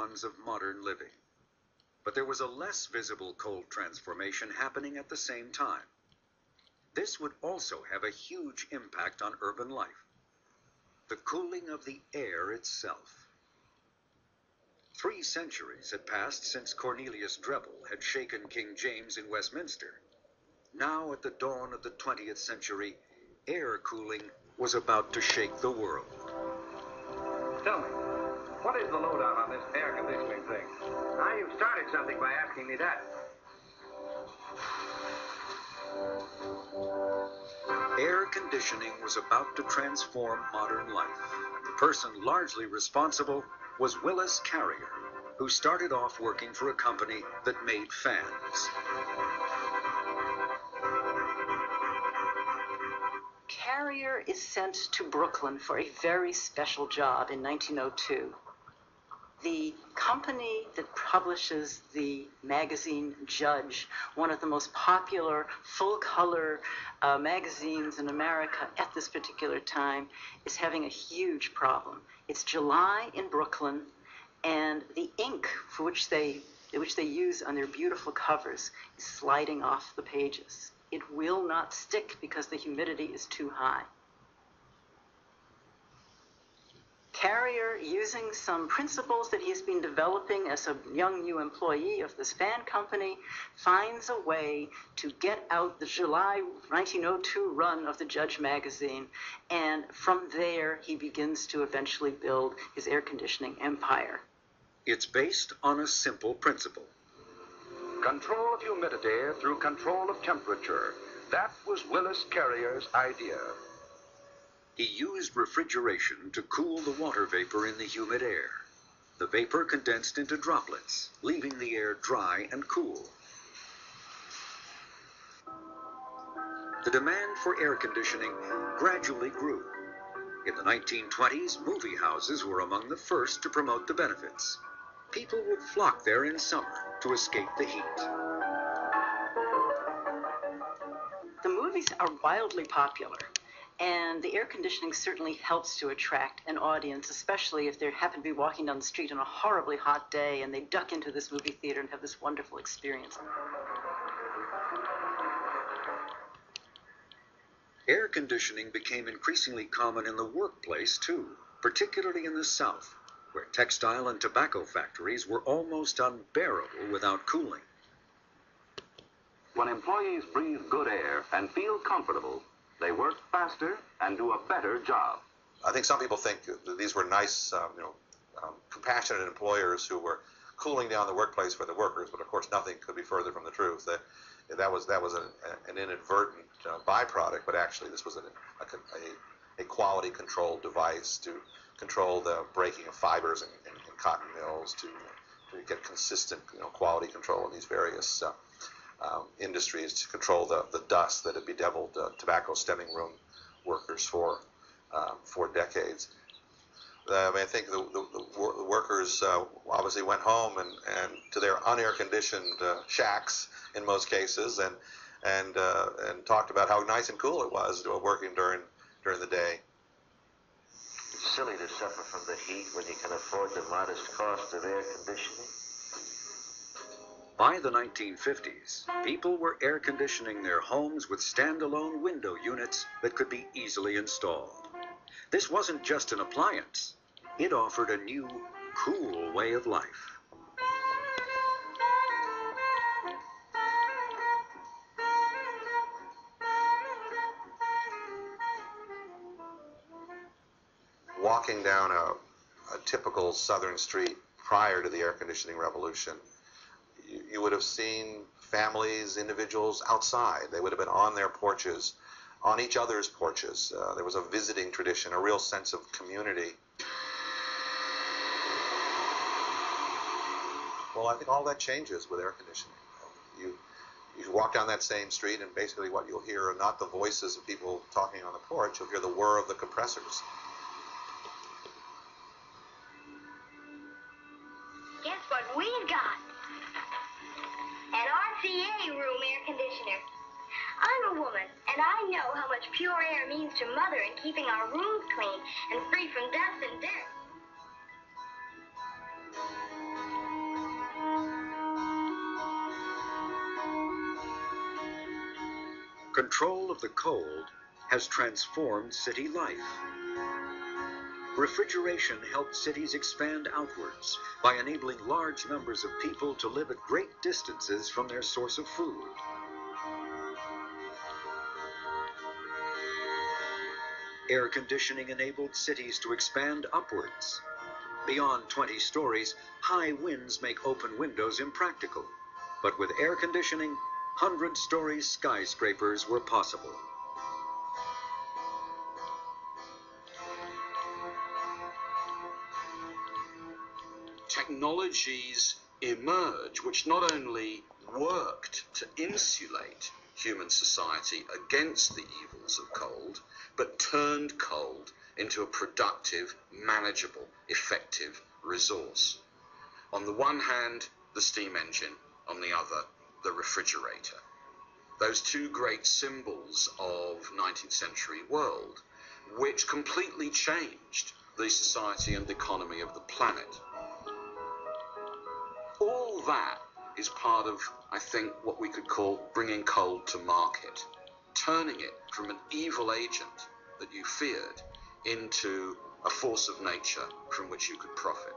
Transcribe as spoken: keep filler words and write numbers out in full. eons of modern living. But there was a less visible cold transformation happening at the same time. This would also have a huge impact on urban life. The cooling of the air itself. Three centuries had passed since Cornelius Drebbel had shaken King James in Westminster. Now, at the dawn of the twentieth century, air cooling was about to shake the world. Tell me, what is the lowdown on this air conditioning thing? Now you've started something by asking me that. Air conditioning was about to transform modern life, and the person largely responsible was Willis Carrier, who started off working for a company that made fans. Carrier is sent to Brooklyn for a very special job in nineteen oh two. The company that publishes the magazine Judge, one of the most popular full-color uh, magazines in America at this particular time, is having a huge problem. It's July in Brooklyn, and the ink for which they, which they use on their beautiful covers is sliding off the pages. It will not stick because the humidity is too high. Carrier, using some principles that he's been developing as a young new employee of this fan company, finds a way to get out the July nineteen oh two run of the Judge magazine, and from there he begins to eventually build his air conditioning empire. It's based on a simple principle. Control of humidity through control of temperature. That was Willis Carrier's idea. He used refrigeration to cool the water vapor in the humid air. The vapor condensed into droplets, leaving the air dry and cool. The demand for air conditioning gradually grew. In the nineteen twenties, movie houses were among the first to promote the benefits. People would flock there in summer to escape the heat. The movies are wildly popular, and the air conditioning certainly helps to attract an audience, especially if they happen to be walking down the street on a horribly hot day and they duck into this movie theater and have this wonderful experience. Air conditioning became increasingly common in the workplace, too, particularly in the South, where textile and tobacco factories were almost unbearable without cooling. When employees breathe good air and feel comfortable, they work faster and do a better job. I think some people think that these were nice, um, you know, um, compassionate employers who were cooling down the workplace for the workers, but of course nothing could be further from the truth. That that was that was an, an inadvertent uh, byproduct, but actually this was an, a, a, a quality control device to control the breaking of fibers in, in, in cotton mills, to, to get consistent, you know, quality control in these various Uh, Um, industries, to control the, the dust that had bedeviled uh, tobacco stemming room workers for um, for decades. Uh, I mean, I think the, the, the, wor the workers uh, obviously went home and, and to their unair-conditioned uh, shacks in most cases, and and uh, and talked about how nice and cool it was uh, working during during the day. It's silly to suffer from the heat when you can afford the modest cost of air conditioning. By the nineteen fifties, people were air conditioning their homes with standalone window units that could be easily installed. This wasn't just an appliance. It offered a new, cool way of life. Walking down a, a typical southern street prior to the air conditioning revolution, you would have seen families, individuals outside. They would have been on their porches, on each other's porches. Uh, there was a visiting tradition, a real sense of community. Well, I think all that changes with air conditioning. You, you walk down that same street, and basically what you'll hear are not the voices of people talking on the porch. You'll hear the whir of the compressors. Guess what we've got? R C A room air conditioner. I'm a woman, and I know how much pure air means to Mother in keeping our rooms clean and free from dust and dirt. Control of the cold has transformed city life. Refrigeration helped cities expand outwards by enabling large numbers of people to live at great distances from their source of food. Air conditioning enabled cities to expand upwards. Beyond twenty stories, high winds make open windows impractical. But with air conditioning, hundred-story skyscrapers were possible. Technologies emerge which not only worked to insulate human society against the evils of cold, but turned cold into a productive, manageable, effective resource. On the one hand, the steam engine, on the other, the refrigerator. Those two great symbols of nineteenth century world, which completely changed the society and economy of the planet. All that is part of, I think, what we could call bringing cold to market, turning it from an evil agent that you feared into a force of nature from which you could profit.